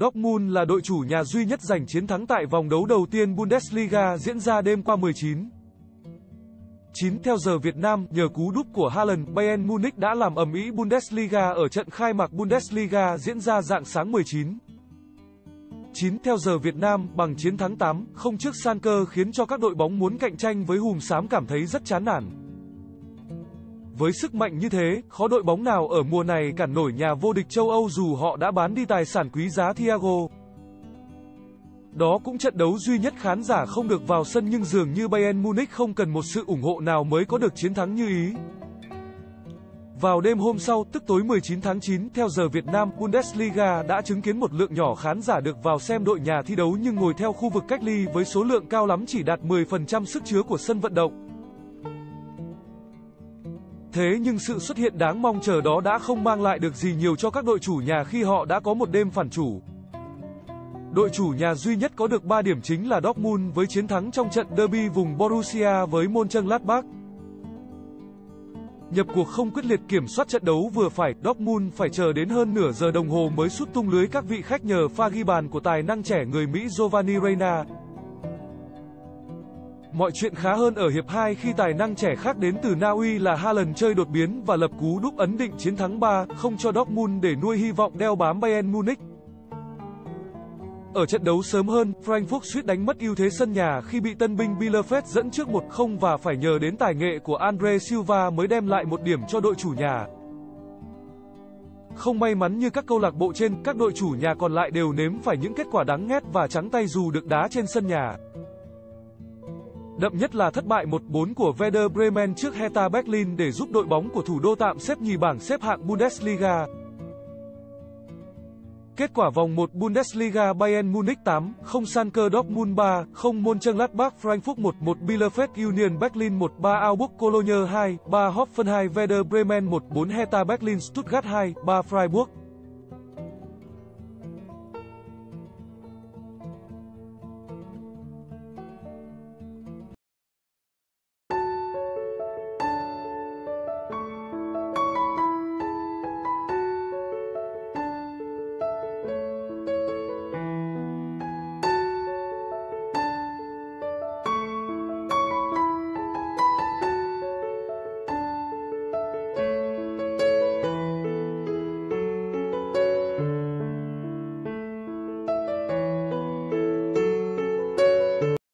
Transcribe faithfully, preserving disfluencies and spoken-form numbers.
Dortmund là đội chủ nhà duy nhất giành chiến thắng tại vòng đấu đầu tiên Bundesliga diễn ra đêm qua mười chín tháng chín theo giờ Việt Nam. Nhờ cú đúp của Haaland, Bayern Munich đã làm ầm ĩ Bundesliga ở trận khai mạc Bundesliga diễn ra rạng sáng mười chín tháng chín theo giờ Việt Nam bằng chiến thắng tám không trước Schalke khiến cho các đội bóng muốn cạnh tranh với Hùm Xám cảm thấy rất chán nản. Với sức mạnh như thế, khó đội bóng nào ở mùa này cản nổi nhà vô địch châu Âu dù họ đã bán đi tài sản quý giá Thiago. Đó cũng trận đấu duy nhất khán giả không được vào sân nhưng dường như Bayern Munich không cần một sự ủng hộ nào mới có được chiến thắng như ý. Vào đêm hôm sau, tức tối mười chín tháng chín, theo giờ Việt Nam, Bundesliga đã chứng kiến một lượng nhỏ khán giả được vào xem đội nhà thi đấu nhưng ngồi theo khu vực cách ly với số lượng cao lắm chỉ đạt mười phần trăm sức chứa của sân vận động. Thế nhưng sự xuất hiện đáng mong chờ đó đã không mang lại được gì nhiều cho các đội chủ nhà khi họ đã có một đêm phản chủ. Đội chủ nhà duy nhất có được ba điểm chính là Dortmund với chiến thắng trong trận derby vùng Borussia với Monchengladbach. Nhập cuộc không quyết liệt kiểm soát trận đấu vừa phải, Dortmund phải chờ đến hơn nửa giờ đồng hồ mới sút tung lưới các vị khách nhờ pha ghi bàn của tài năng trẻ người Mỹ Giovanni Reyna. Mọi chuyện khá hơn ở hiệp hai khi tài năng trẻ khác đến từ Na Uy là Haaland chơi đột biến và lập cú đúp ấn định chiến thắng ba không cho Dortmund để nuôi hy vọng đeo bám Bayern Munich. Ở trận đấu sớm hơn, Frankfurt suýt đánh mất ưu thế sân nhà khi bị tân binh Bielefeld dẫn trước một không và phải nhờ đến tài nghệ của Andre Silva mới đem lại một điểm cho đội chủ nhà. Không may mắn như các câu lạc bộ trên, các đội chủ nhà còn lại đều nếm phải những kết quả đáng ghét và trắng tay dù được đá trên sân nhà. Đậm nhất là thất bại một bốn của Werder Bremen trước Hertha Berlin để giúp đội bóng của thủ đô tạm xếp nhì bảng xếp hạng Bundesliga. Kết quả vòng một Bundesliga: Bayern Munich tám không Schalke, Dortmund ba không Mönchengladbach, Frankfurt một một Bielefeld, Union Berlin một ba Augsburg, Cologne hai ba Hoffenheim, Werder Bremen một bốn Hertha Berlin, Stuttgart hai ba Freiburg.